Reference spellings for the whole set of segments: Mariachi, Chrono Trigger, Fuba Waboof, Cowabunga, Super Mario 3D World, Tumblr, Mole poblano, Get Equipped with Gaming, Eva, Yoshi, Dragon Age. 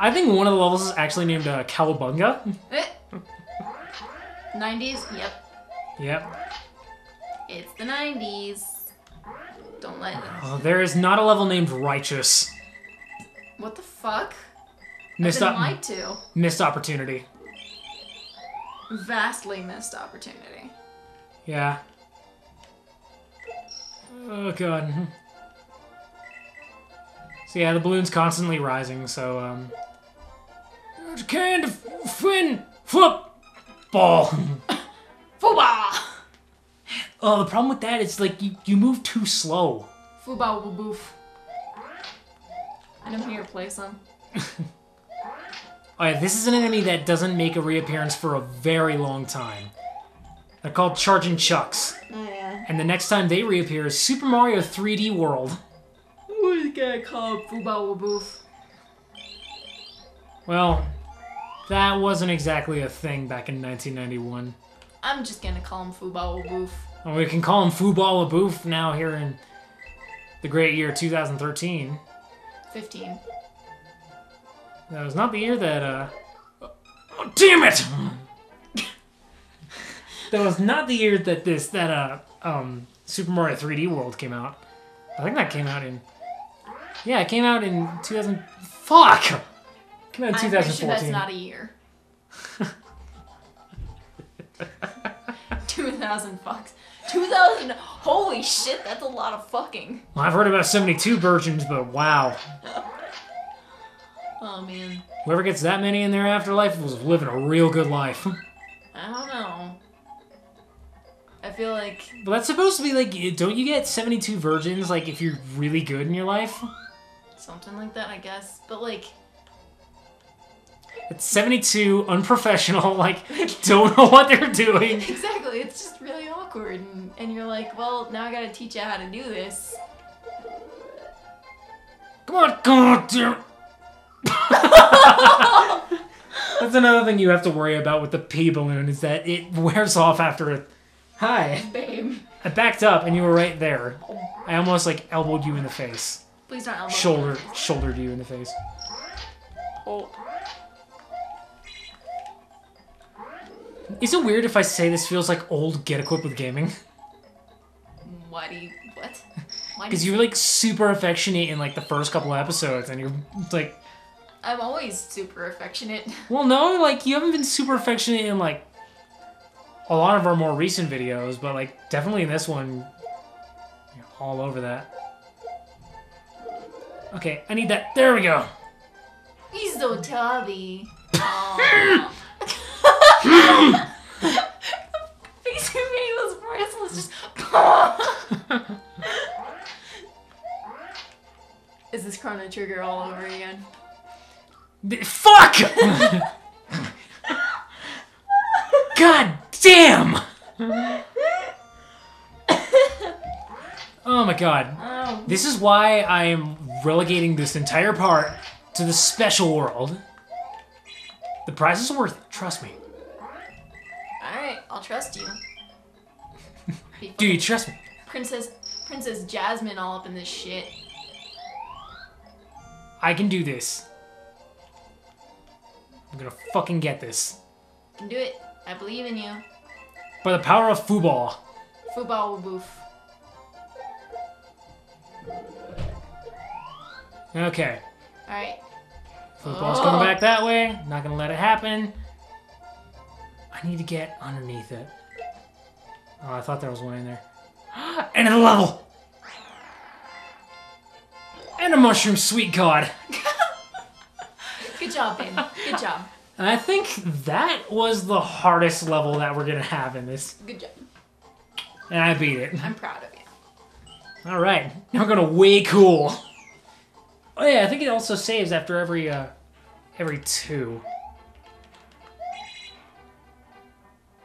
I think one of the levels is actually named Cowabunga. 90s? Yep. Yep. It's the 90s. Don't let it. Oh, there is not a level named Righteous. What the fuck? Missed opportunity. Vastly missed opportunity. Yeah. Oh, God. So, yeah, the balloon's constantly rising, so, you can't win football. Football! Oh, the problem with that is, like, you move too slow. Football boo boof. I don't hear a play song. Alright, this is an enemy that doesn't make a reappearance for a very long time. They're called Charging Chucks. Oh, yeah. And the next time they reappear is Super Mario 3D World. Who's the guy called Fuba Waboof? Well, that wasn't exactly a thing back in 1991. I'm just gonna call him Fuba Waboof. Well, we can call him Fuba Waboof now here in the great year 2013. 15. That was not the year that, oh, damn it! That was not the year that Super Mario 3D World came out. I think that came out in... Yeah, it came out in 2000... Fuck! It came out in 2014. I'm pretty sure that's not a year. 2000 fucks. 2000... Holy shit, that's a lot of fucking. Well, I've heard about 72 versions, but wow. Oh, man. Whoever gets that many in their afterlife was living a real good life. I don't know. I feel like... But that's supposed to be like... Don't you get 72 virgins, like, if you're really good in your life? Something like that, I guess. But, like... It's 72, unprofessional, like, don't know what they're doing. Exactly. It's just really awkward. And you're like, well, now I gotta teach you how to do this. Come on, come on, dude. That's another thing you have to worry about with the pee balloon, is that it wears off after a... Hi. Babe. I backed up and you were right there. I almost, like, elbowed you in the face. Please don't elbow me. Shouldered you in the face. Oh. Is it weird if I say this feels like old Get Equipped with Gaming? Why do you... What? Because you're, like, super affectionate in, like, the first couple episodes, and you're, like... I'm always super affectionate. Well, no, like, you haven't been super affectionate in, like, a lot of our more recent videos, but, like, definitely in this one, you're all over that. Okay, I need that. There we go. He's so tubby. Oh. Face you made was priceless. Just. Is this Chrono Trigger all over again? Fuck! God damn! Oh my god. Oh. This is why I'm relegating this entire part to the special world. The prizes are worth it, trust me. Alright, I'll trust you. Do you trust me? Princess Jasmine all up in this shit. I can do this. I'm gonna fucking get this. You can do it. I believe in you. By the power of football. Football waboof. Okay. Alright. Football's coming back that way. Not gonna let it happen. I need to get underneath it. Oh, I thought there was one in there. And a level! And a mushroom, sweet god. Good job, babe. Good job. And I think that was the hardest level that we're gonna have in this. Good job. And I beat it. I'm proud of you. All right, now we're gonna way cool. Oh yeah, I think it also saves after every two.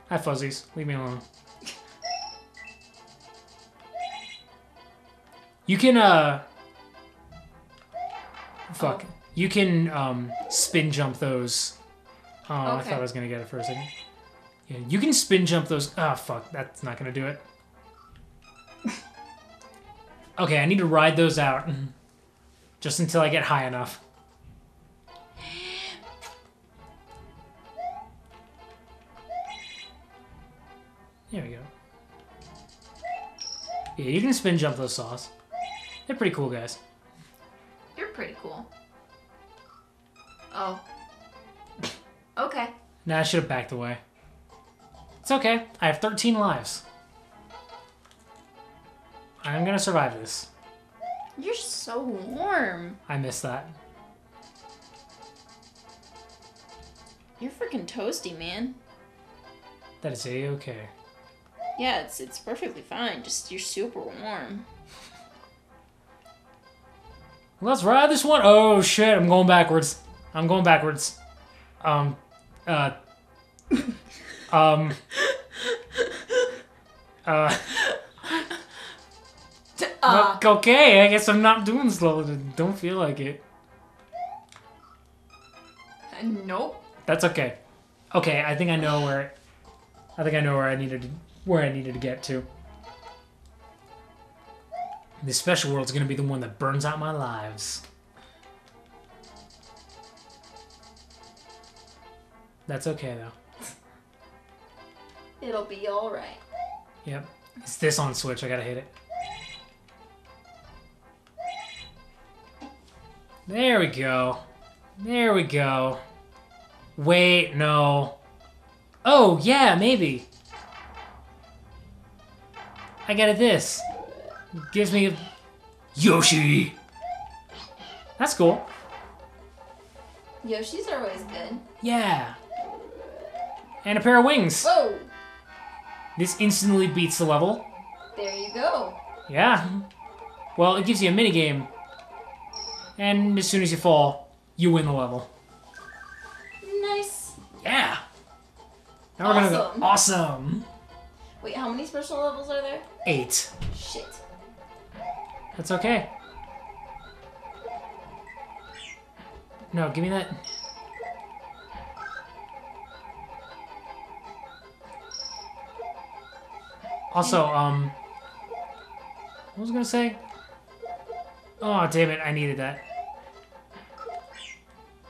Hi fuzzies, leave me alone. You can Fuck. Oh. You can spin jump those. Oh, okay. I thought I was gonna get it for a second. Yeah, you can spin jump those. Ah, oh, fuck, that's not gonna do it. Okay, I need to ride those out just until I get high enough. Yeah, you can spin jump those saws. They're pretty cool, guys. You're pretty cool. Oh. Okay. Nah, I should have backed away. It's okay. I have 13 lives. I'm gonna survive this. You're so warm. I miss that. You're freaking toasty, man. That is a-okay. Yeah, it's perfectly fine. Just you're super warm. Let's ride this one. Oh shit! I'm going backwards. I'm going backwards. Look, okay, I guess I'm not doing slow. Don't feel like it. Nope. That's okay. Okay, I think I know where. I think I know where I needed to, get to. This special world's gonna be the one that burns out my lives. That's okay though. It'll be all right. Yep. It's this on Switch. I gotta hit it. There we go. There we go. Wait, no. Oh, yeah, maybe. I got this. It gives me a... Yoshi! That's cool. Yoshis are always good. Yeah. And a pair of wings. Whoa! This instantly beats the level. There you go. Yeah. Well, it gives you a minigame. And as soon as you fall, you win the level. Nice. Yeah. Now we're gonna go awesome. Wait, how many special levels are there? 8. Shit. That's okay. No, give me that. Also, what was I gonna say? Oh, damn it, I needed that.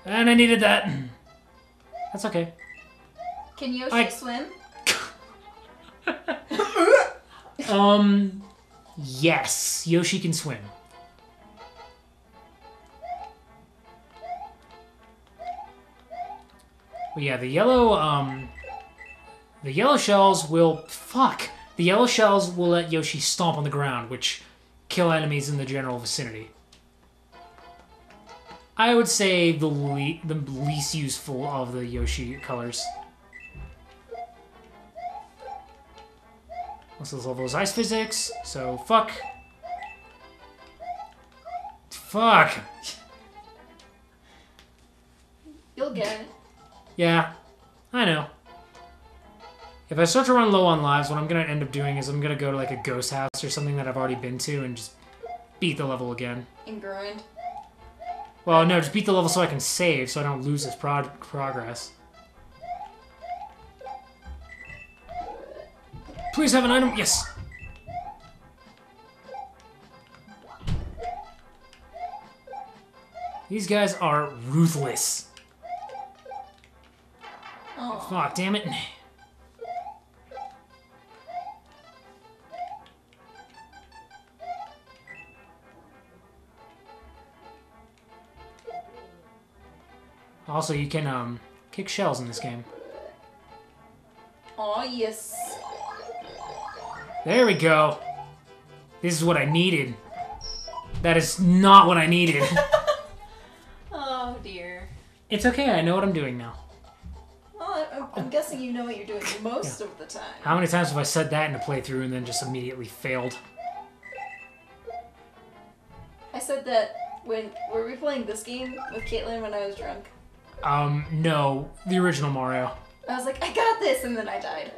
And I needed that. That's okay. Can Yoshi swim? Yes, Yoshi can swim. But yeah, the yellow shells will... Fuck! The yellow shells will let Yoshi stomp on the ground, which... kill enemies in the general vicinity. I would say the least useful of the Yoshi colors. Also, this level is ice physics, so fuck. Fuck! You'll get it. Yeah, I know. If I start to run low on lives, what I'm going to end up doing is I'm going to go to like a ghost house or something that I've already been to and just beat the level again. And grind? Well, no, just beat the level so I can save so I don't lose this progress. Please have an item. Yes! These guys are ruthless. Oh. Fuck, damn it. Also, you can kick shells in this game. Oh yes. There we go. This is what I needed. That is not what I needed. Oh dear. It's okay. I know what I'm doing now. Well, I'm guessing you know what you're doing most of the time. How many times have I said that in a playthrough and then just immediately failed? I said that when were we playing this game with Caitlin when I was drunk? No, the original Mario. I was like, I got this, and then I died.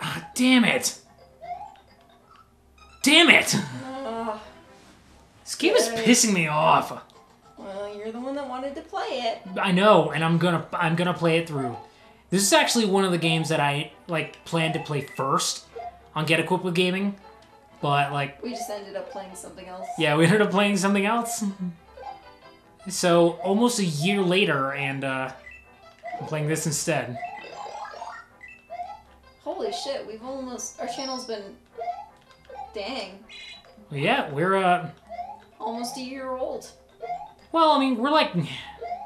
Ah, damn it! Damn it! This game is pissing me off. Well, you're the one that wanted to play it. I know, and I'm gonna play it through. This is actually one of the games that I planned to play first on Get Equipped with Gaming, But like, we just ended up playing something else. Yeah, we ended up playing something else. So almost a year later, and I'm playing this instead. Holy shit, we've almost, our channel's been, dang. Yeah, we're almost a year old. Well, I mean, we're like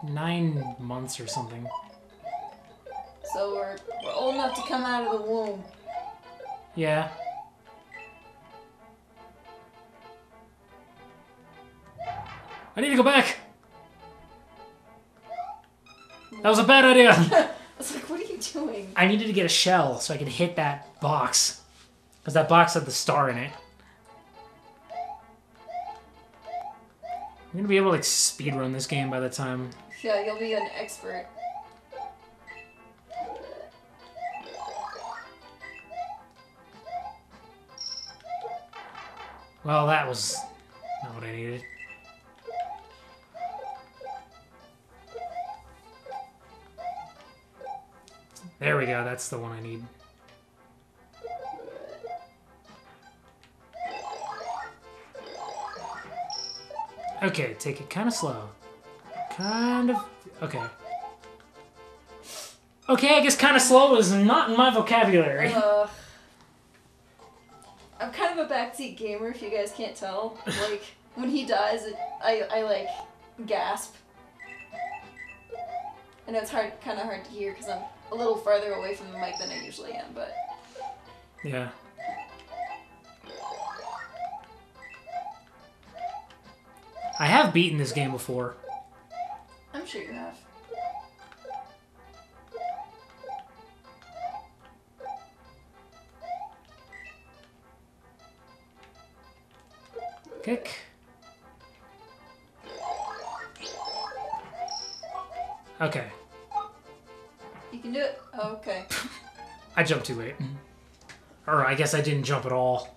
9 months or something. So we're old enough to come out of the womb. Yeah. I need to go back! That was a bad idea! I was like, what are you doing? I needed to get a shell so I could hit that box. Because that box had the star in it. I'm gonna be able to like speedrun this game by the time. Yeah, you'll be an expert. Well, that was not what I needed. There we go, that's the one I need. Okay, take it kind of slow. Kind of... okay. Okay, I guess kind of slow is not in my vocabulary. I'm kind of a backseat gamer, if you guys can't tell. Like, when he dies, I like, gasp. I know it's hard, kind of hard to hear because I'm a little farther away from the mic than I usually am, but... yeah. I have beaten this game before. I'm sure you have. Kick. Okay. You can do it. Oh, okay. I jumped too late. Or I guess I didn't jump at all.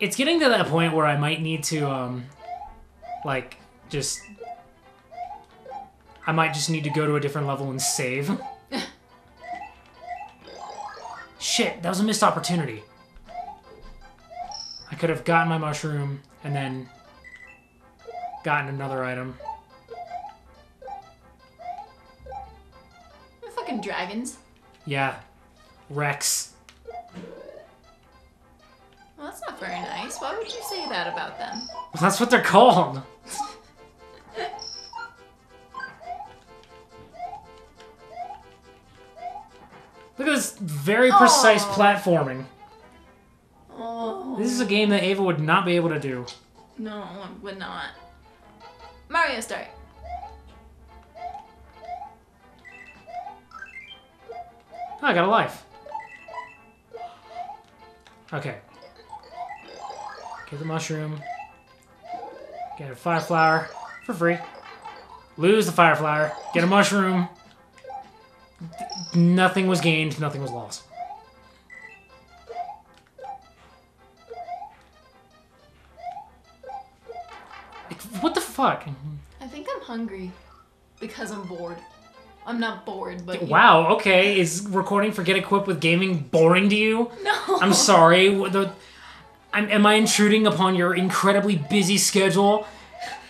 It's getting to that point where I might need to, like, just... I might just need to go to a different level and save. Shit, that was a missed opportunity. I could have gotten my mushroom and then gotten another item. They're fucking dragons. Yeah. Rex. Well, that's not very nice. Why would you say that about them? Well, that's what they're called. Look at this very precise platforming. Aww. This is a game that Eva would not be able to do. No, I would not. Mario start. Oh, I got a life. Okay. Get the mushroom. Get a fire flower for free. Lose the fire flower. Get a mushroom. Nothing was gained. Nothing was lost. What the fuck? I think I'm hungry because I'm bored. I'm not bored, but... wow, okay. Is recording for Get Equipped with Gaming boring to you? No. I'm sorry. The... am I intruding upon your incredibly busy schedule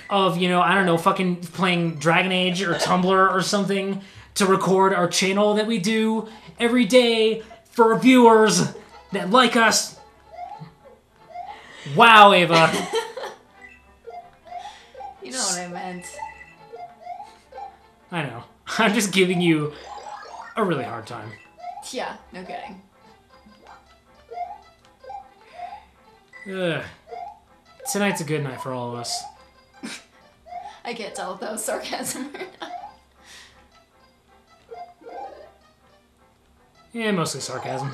of, you know, I don't know, fucking playing Dragon Age or Tumblr or something to record our channel that we do every day for viewers that like us? Wow, Eva. You know what I meant. I know. I'm just giving you a really hard time. Yeah, no kidding. Ugh. Tonight's a good night for all of us. I can't tell if that was sarcasm or not. Yeah, mostly sarcasm.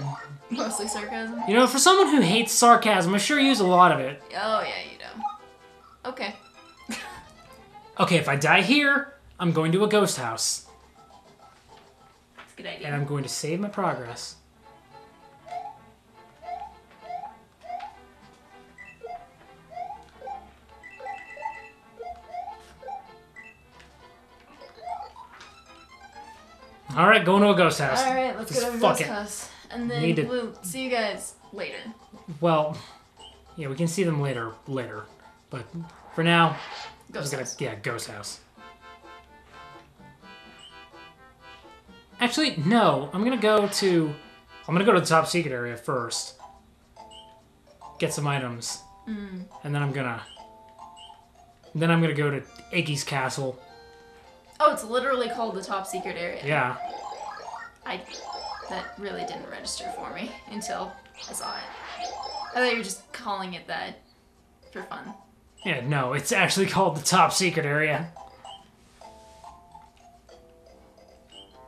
Mostly sarcasm? You know, for someone who hates sarcasm, I sure use a lot of it. Oh, yeah, you do. Okay. Okay, if I die here, I'm going to a ghost house. That's a good idea. And I'm going to save my progress. All right, going to a ghost house. All right, let's go to a ghost house. and then we'll see you guys later. Well, yeah, we can see them later. But for now, ghost house. Actually, no. I'm gonna go to the top secret area first. Get some items. Mm. And then I'm gonna go to Iggy's castle. Oh, it's literally called the top secret area. Yeah. That really didn't register for me until I saw it. I thought you were just calling it that for fun. Yeah, no, it's actually called the top secret area.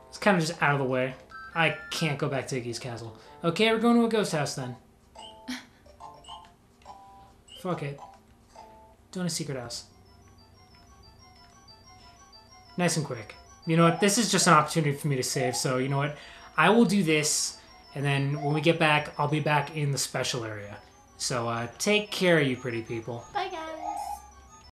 It's kind of just out of the way. I can't go back to Iggy's castle. Okay, we're going to a ghost house then. Fuck it. Doing a secret house. Nice and quick. You know what? This is just an opportunity for me to save, so you know what? I will do this, and then when we get back, I'll be back in the special area. So take care, you pretty people. Bye, guys.